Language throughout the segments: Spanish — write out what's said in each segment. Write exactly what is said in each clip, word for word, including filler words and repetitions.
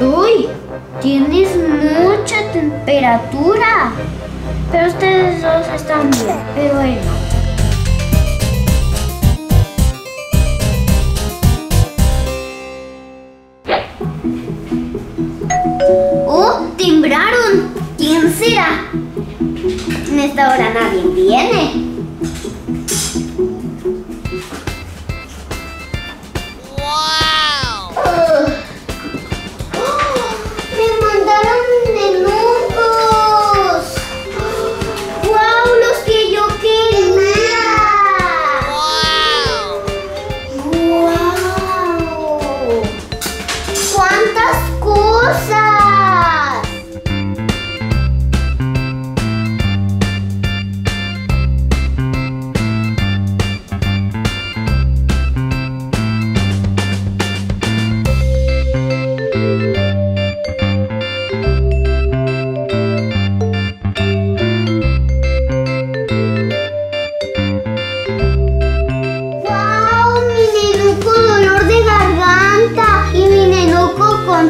¡Uy! Tienes mucha temperatura. Pero ustedes dos están bien, pero él no. ¡Oh! ¡Timbraron! ¿Quién será? En esta hora nadie viene. ¡Wow! Oh. Oh, ¡me mandaron Nenucos! Oh, ¡wow! ¡Los que yo quería! ¡Wow! ¡Wow! ¡Cuántas cosas!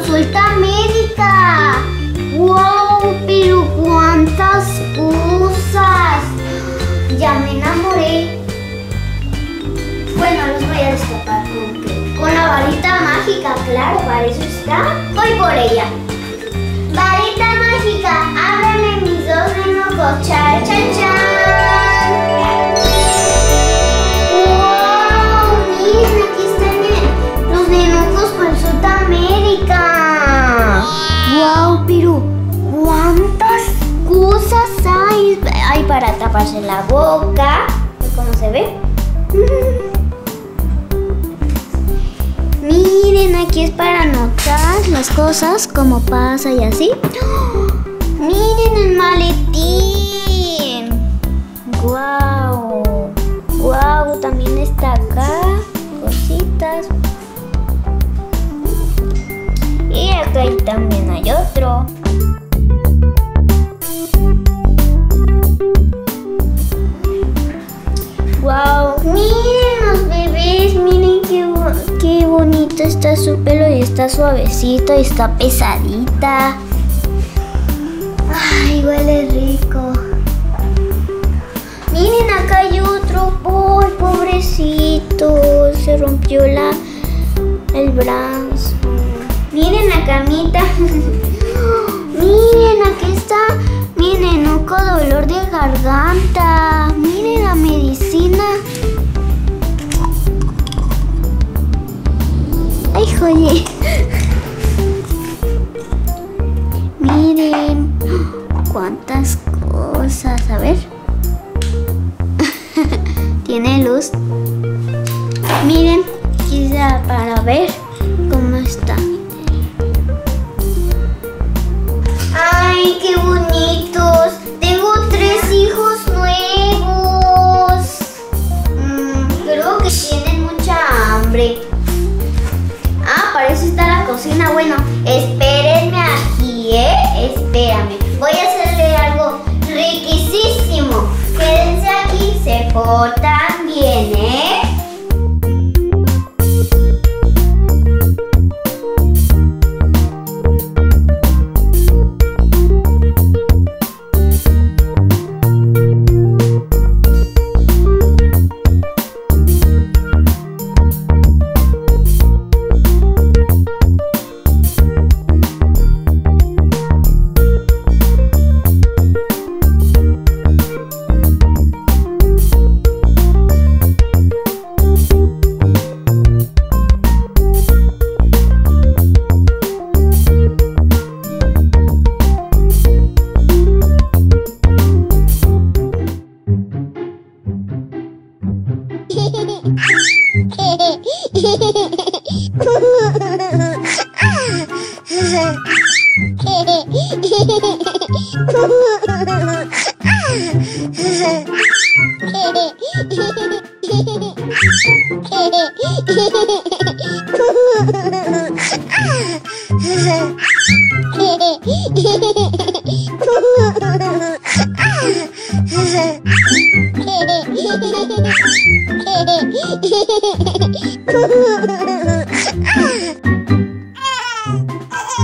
¡Consulta médica! ¡Wow! ¡Pero cuántas cosas! ¡Ya me enamoré! Bueno, los voy a destapar con, con la varita mágica, claro, para eso está. Voy por ella. ¡Varita mágica! ¡Ábreme mis dos Nenucos! ¡Chan, chan, chan! ¡Wow! ¡Miren, aquí están los Nenucos consulta médica! ¡Wow! Pero ¿cuántas cosas hay? Hay para taparse la boca. ¿Cómo se ve? Miren, aquí es para anotar las cosas, como pasa y así. ¡Oh! Miren el maletín. ¡Wow! ¡Wow! También está acá. Cositas. Y acá también hay otro. ¡Wow! Miren los bebés, miren qué, qué bonito está su pelo y está suavecito y está pesadita. ¡Ay, huele rico! Miren, acá hay otro. ¡Ay, pobrecito! Se rompió la, el brazo. Miren la camita. Miren, aquí está mi Nenuco, dolor de garganta. Miren la medicina. Ay, joye. Miren cuántas cosas. A ver. Tiene luz. Miren, quizá para ver cómo está. ¡Ay, qué bonitos! Tengo tres hijos nuevos. Mm, creo que tienen mucha hambre. Ah, para eso está la cocina. Bueno, espérenme aquí, ¿eh? Espérame. Voy a hacerle algo riquísimo. Quédense aquí, se portan bien, ¿eh?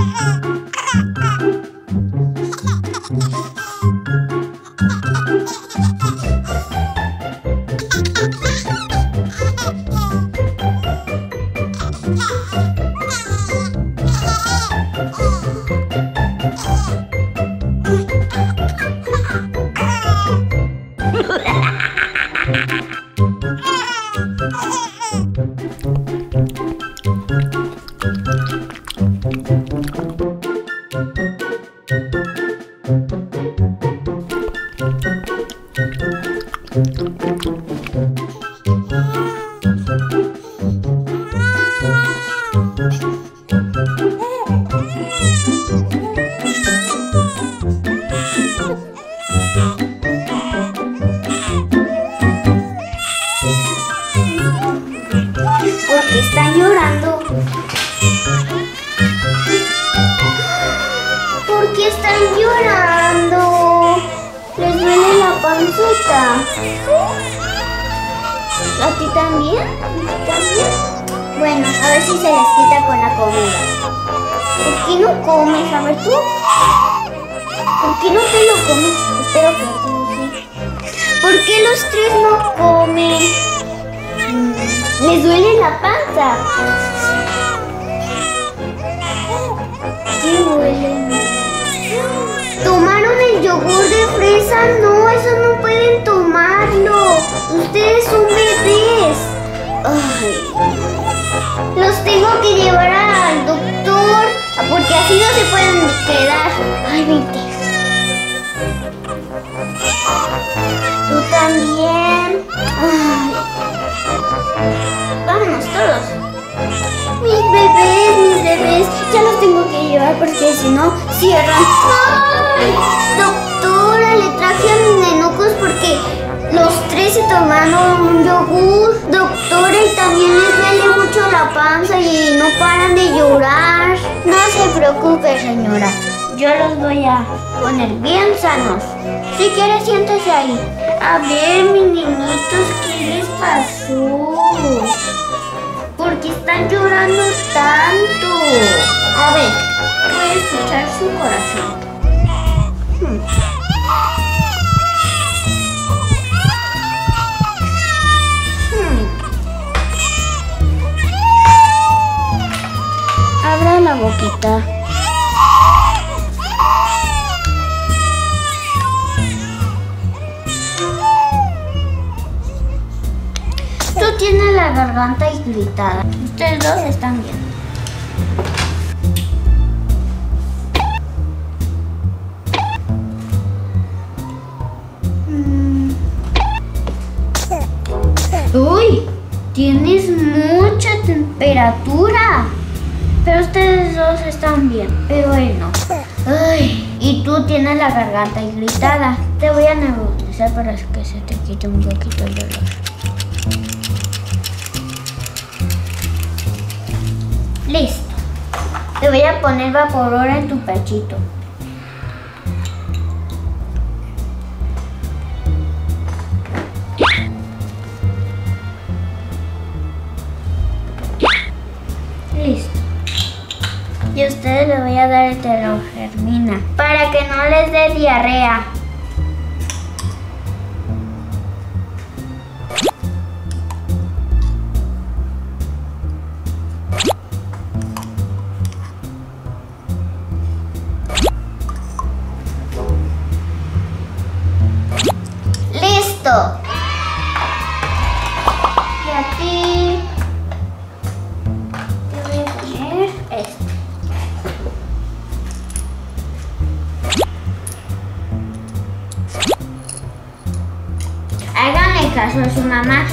Obedezcan a su mamá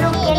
lo que